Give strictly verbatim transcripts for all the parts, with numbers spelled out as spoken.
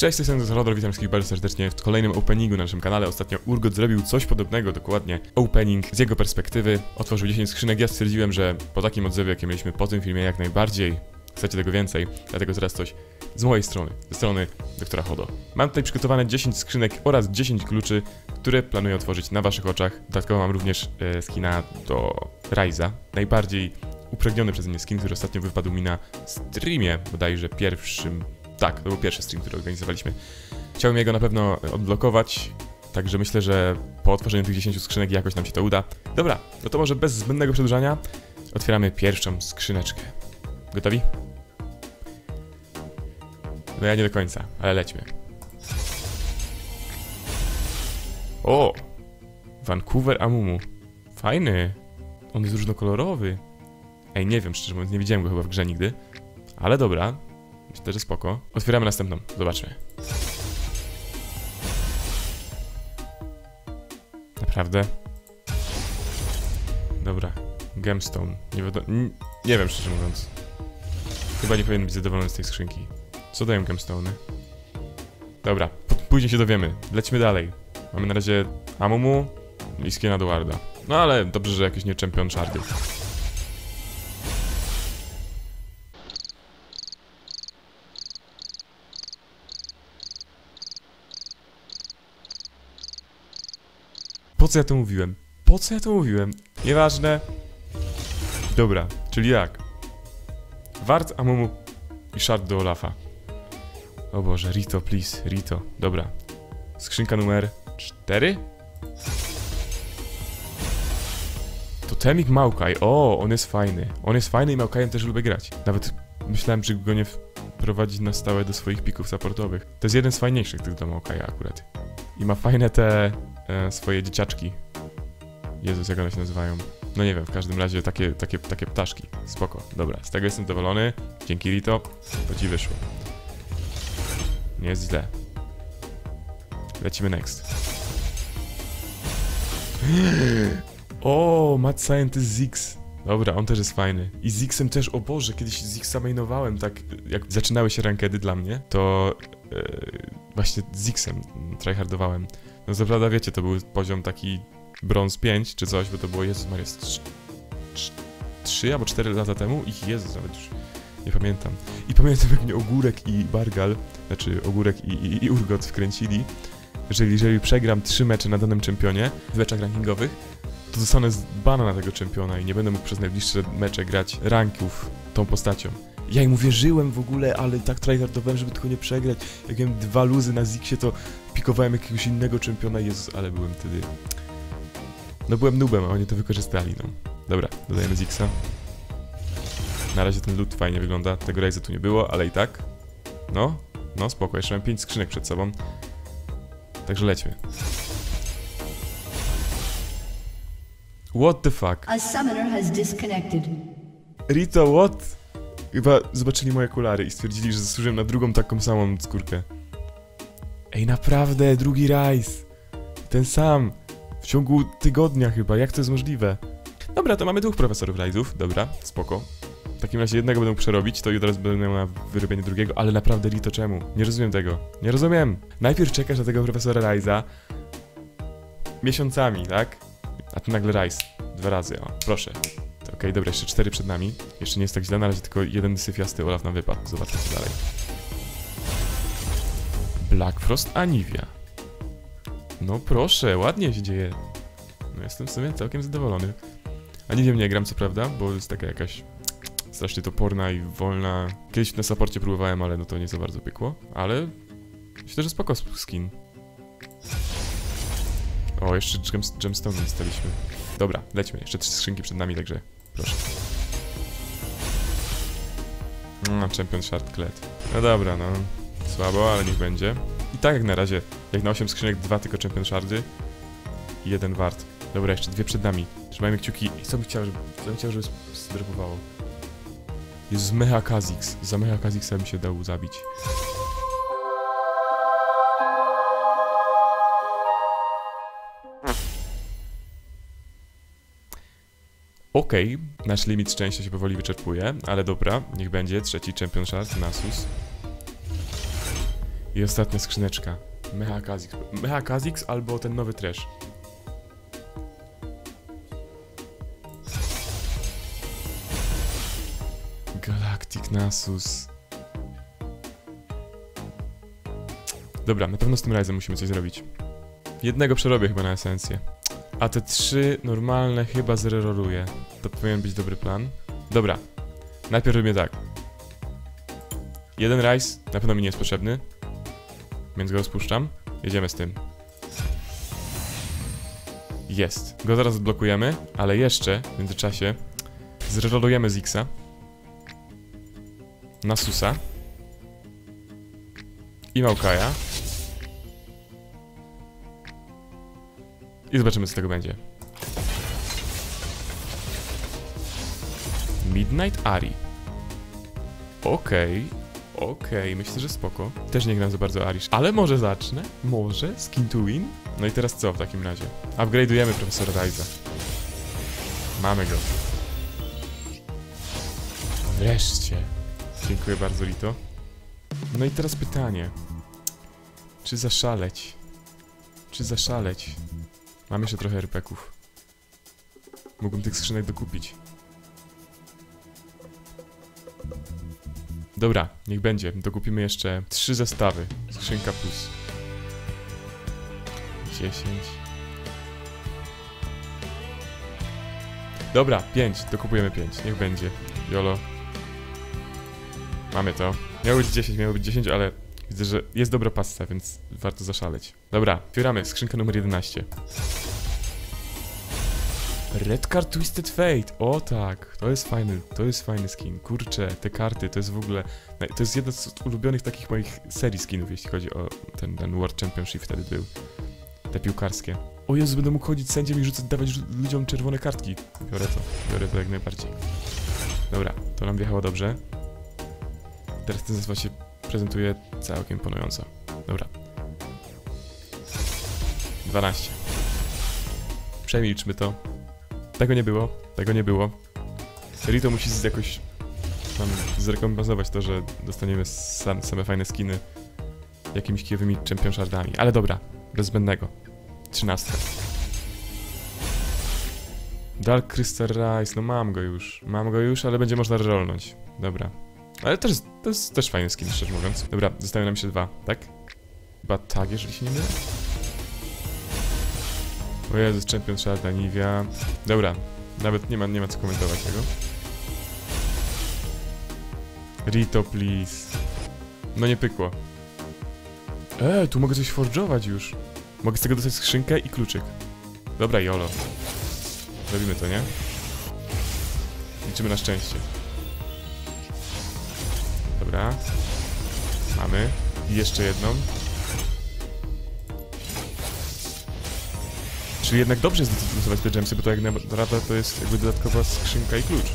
Cześć, jestem z Hodo, witam wszystkich bardzo serdecznie w kolejnym openingu na naszym kanale. Ostatnio Urgot zrobił coś podobnego, dokładnie opening z jego perspektywy. Otworzył dziesięć skrzynek, ja stwierdziłem, że po takim odzewie, jakie mieliśmy po tym filmie, jak najbardziej chcecie tego więcej, dlatego teraz coś z mojej strony, ze strony doktora Hodo. Mam tutaj przygotowane dziesięć skrzynek oraz dziesięć kluczy, które planuję otworzyć na waszych oczach. Dodatkowo mam również e, skina do Ryza, najbardziej upragniony przez mnie skin, który ostatnio wypadł mi na streamie, bodajże pierwszym. Tak, to był pierwszy stream, który organizowaliśmy. Chciałem jego na pewno odblokować, także myślę, że po otworzeniu tych dziesięciu skrzynek jakoś nam się to uda. Dobra, no to może bez zbędnego przedłużania otwieramy pierwszą skrzyneczkę. Gotowi? No ja nie do końca, ale lećmy. O! Vancouver Amumu. Fajny. On jest różnokolorowy. Ej, nie wiem, szczerze mówiąc, nie widziałem go chyba w grze nigdy. Ale dobra. Myślę, że spoko. Otwieramy następną, zobaczmy. Naprawdę? Dobra, gemstone. Nie wiadomo, nie wiem szczerze mówiąc. Chyba nie powinien być zadowolony z tej skrzynki. Co dają gemstone'y? Dobra, później się dowiemy. Lecimy dalej. Mamy na razie Amumu i skina Duarda. No ale dobrze, że jakiś nie champion szardy. Po co ja to mówiłem? Po co ja to mówiłem? Nieważne. Dobra, czyli jak? Wart, Amumu i shard do Olafa. O Boże, Rito, please, Rito. Dobra. Skrzynka numer cztery? Totemik Maokai. O, on jest fajny. On jest fajny i Maokajem też lubię grać. Nawet myślałem, że go nie wprowadzić na stałe do swoich pików supportowych. To jest jeden z fajniejszych tych do Maokaja akurat. I ma fajne te... swoje dzieciaczki. Jezus, jak one się nazywają? No nie wiem, w każdym razie takie, takie, takie ptaszki. Spoko, dobra, z tego jestem zadowolony. Dzięki Rito, to ci wyszło. Nie jest źle. Lecimy next. O, Mad Scientist Ziggs. Dobra, on też jest fajny. I Ziggsem też, o Boże, kiedyś Ziggsa mainowałem, tak jak zaczynały się rankedy dla mnie, to yy, właśnie Ziggsem tryhardowałem. No co prawda wiecie, to był poziom taki brąz pięć czy coś, bo to było, Jezus Maria, trzy albo cztery lata temu i Jezus, nawet już nie pamiętam. I pamiętam, jak mnie Ogórek i Bargal, znaczy Ogórek i, i, i Urgot wkręcili, że jeżeli przegram trzy mecze na danym czempionie w meczach rankingowych, to zostanę z bana na tego czempiona i nie będę mógł przez najbliższe mecze grać ranków tą postacią. Ja im wierzyłem w ogóle, ale tak tryhardowałem, żeby tylko nie przegrać. Jak miałem dwa luzy na Ziggsie, to pikowałem jakiegoś innego czempiona. Jezus, ale byłem wtedy... No byłem noobem, a oni to wykorzystali, no. Dobra, dodajemy Ziggsa. Na razie ten loot fajnie wygląda. Tego Ryza tu nie było, ale i tak. No, no spoko, jeszcze mam pięć skrzynek przed sobą. Także lećmy. What the fuck? A summoner has disconnected. Rito, what? Chyba zobaczyli moje okulary i stwierdzili, że zasłużyłem na drugą taką samą skórkę. Ej, naprawdę, drugi Ryze. Ten sam. W ciągu tygodnia chyba, jak to jest możliwe? Dobra, to mamy dwóch profesorów Ryzów, dobra, spoko. W takim razie jednego będę przerobić, to i teraz będę miał na wyrobienie drugiego, ale naprawdę Rito, czemu? Nie rozumiem tego, nie rozumiem. Najpierw czekasz na tego profesora Ryza miesiącami, tak? A ty nagle Ryze, dwa razy, o, proszę. Okej, okay, dobra, jeszcze cztery przed nami. Jeszcze nie jest tak źle, na razie tylko jeden syfiasty Olaf nam wypadł. Zobaczmy co dalej. Black Frost Anivia. No proszę, ładnie się dzieje. No jestem w sumie całkiem zadowolony. Anivią nie gram co prawda, bo jest taka jakaś strasznie toporna i wolna. Kiedyś na supporcie próbowałem, ale no to nie za bardzo pykło. Ale myślę, że spoko skin. O, jeszcze gemstone dostaliśmy. Dobra, lećmy, jeszcze trzy skrzynki przed nami, także proszę. No, champion shard Kled. No dobra, no. Słabo, ale niech będzie. I tak jak na razie, jak na osiem skrzynek, dwa tylko champion shardy. I jeden wart. Dobra, jeszcze dwie przed nami. Trzymajmy kciuki. I co bym chciał, żeby, co bym chciał, żeby zdropowało? Jezus, mecha Kha'zix. Za mecha Kha'zixa mi się dało zabić. Okej, okay, nasz limit szczęścia się powoli wyczerpuje, ale dobra, niech będzie. Trzeci champion shard, Nasus. I ostatnia skrzyneczka. Mecha Kha'zix. Mecha Kha'zix albo ten nowy Thresh. Galactic Nasus. Dobra, na pewno z tym Ryzem musimy coś zrobić. Jednego przerobię chyba na esencję. A te trzy normalne chyba zreroruję. To powinien być dobry plan. Dobra. Najpierw robię tak. Jeden Ryz na pewno mi nie jest potrzebny, więc go rozpuszczam. Jedziemy z tym. Jest. Go zaraz odblokujemy, ale jeszcze w międzyczasie zrerolujemy Ziggsa. Nasusa. I Maokaja. I zobaczymy, co z tego będzie. Midnight Ari. Okej, okay, okej, okay, myślę, że spoko. Też nie gram za bardzo Arish, ale może zacznę? Może? Skin to win? No i teraz co w takim razie? Upgrade'ujemy profesora Ryza. Mamy go. Wreszcie. Dziękuję bardzo, Lito. No i teraz pytanie. Czy zaszaleć? Czy zaszaleć? Mam jeszcze trochę er pe ków. Mógłbym tych skrzynek dokupić. Dobra, niech będzie. Dokupimy jeszcze trzy zestawy. Skrzynka plus. dziesięć. Dobra, pięć. Dokupujemy pięć. Niech będzie. Jolo. Mamy to. Miało być dziesięć, miało być dziesięć, ale widzę, że jest dobra pasta, więc warto zaszaleć. Dobra, otwieramy skrzynkę numer jedenaście. Red Card Twisted Fate, o tak, to jest fajny, to jest fajny skin, kurczę, te karty, to jest w ogóle, to jest jedna z ulubionych takich moich serii skinów, jeśli chodzi o ten, ten World Championship wtedy był, te piłkarskie. O Jezu, będę mógł chodzić sędziem i rzucać, dawać ludziom czerwone kartki, biorę to, biorę to jak najbardziej. Dobra, to nam wjechało dobrze, teraz ten zespół się prezentuje całkiem imponująco, dobra. dwanaście. Przemilczmy to. Tego nie było, tego nie było. Rito musi jakoś tam zrekompensować to, że dostaniemy sam, same fajne skiny jakimiś kijowymi championshardami. Ale dobra, bez zbędnego. Trzynastka. Dark Crystal Rise, no mam go już. Mam go już, ale będzie można rolnąć. Dobra. Ale też, to jest też fajny skin, szczerze mówiąc. Dobra, zostały nam się dwa, tak? Chyba tak, jeżeli się nie mylę. O Jezus, Champion Shard, Anivia. Dobra, nawet nie ma, nie ma co komentować tego. Rito, please. No nie pykło. Eee, tu mogę coś forge'ować już. Mogę z tego dostać skrzynkę i kluczyk. Dobra, jolo. Robimy to, nie? Liczymy na szczęście. Dobra. Mamy. I jeszcze jedną. Czyli jednak dobrze jest zdecydować te gemsy, bo to jak naprawdę to jest jakby dodatkowa skrzynka i klucz.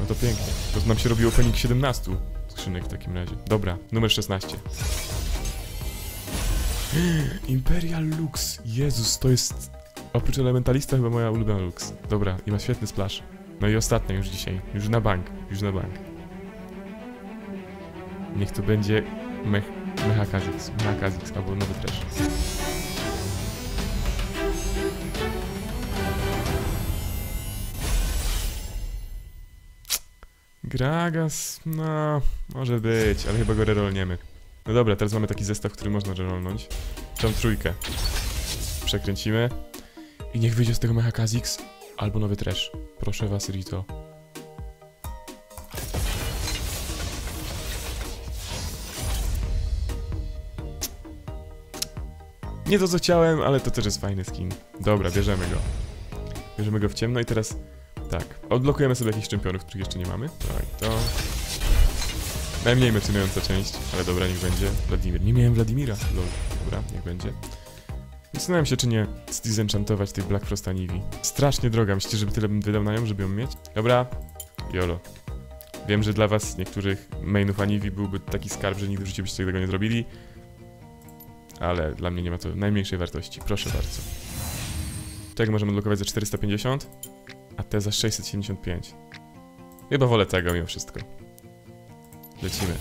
No to pięknie. To nam się robi opening siedemnaście skrzynek w takim razie. Dobra, numer szesnaście. Imperial Lux. Jezus, to jest oprócz elementalista chyba moja ulubiona Lux. Dobra, i ma świetny splash. No i ostatnia już dzisiaj. Już na bank. Już na bank. Niech to będzie mech... Mecha Kha'zix. Mecha Kha'zix albo nowy Thresh. Gragas, no, może być, ale chyba go rerolniemy. No dobra, teraz mamy taki zestaw, który można rerolnąć. Tą trójkę. Przekręcimy. I niech wyjdzie z tego Mecha Kha'zix albo nowy Thresh. Proszę was, Rito. Nie to co chciałem, ale to też jest fajny skin. Dobra, bierzemy go. Bierzemy go w ciemno i teraz... Tak, odblokujemy sobie jakichś czempionów, których jeszcze nie mamy. Tak, to... Najmniej emocjonująca część, ale dobra, niech będzie. Wladimir, nie miałem Wladimira, lol. Dobra, niech będzie. Zastanawiam się, czy nie zdisenchantować tej Black Frost Anivii. Strasznie droga, myślicie, żeby tyle bym wydał na nią, żeby ją mieć? Dobra, jolo. Wiem, że dla was niektórych mainów Anivii byłby taki skarb, że nigdy w życiu byście tego nie zrobili. Ale dla mnie nie ma to najmniejszej wartości, proszę bardzo. Tego możemy odblokować za czterysta pięćdziesiąt. A te za sześćset siedemdziesiąt pięć. Chyba wolę tego mimo wszystko. Lecimy.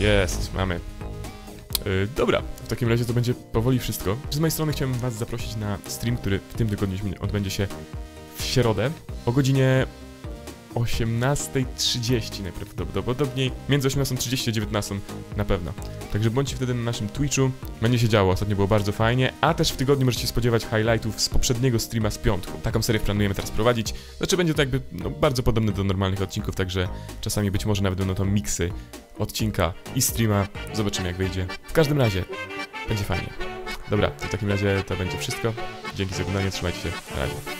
Jest, mamy. Yy, dobra, w takim razie to będzie powoli wszystko. Z mojej strony chciałem was zaprosić na stream, który w tym tygodniu odbędzie się w środę o godzinie osiemnastej trzydzieści najprawdopodobniej, między osiemnastą trzydzieści a dziewiętnastą na pewno. Także bądźcie wtedy na naszym Twitchu, będzie się działo, ostatnio było bardzo fajnie, a też w tygodniu możecie się spodziewać highlightów z poprzedniego streama z piątku. Taką serię planujemy teraz prowadzić, znaczy będzie to jakby no, bardzo podobne do normalnych odcinków, także czasami być może nawet będą to miksy odcinka i streama, zobaczymy jak wyjdzie. W każdym razie, będzie fajnie. Dobra, to w takim razie to będzie wszystko, dzięki za oglądanie, trzymajcie się, na razie.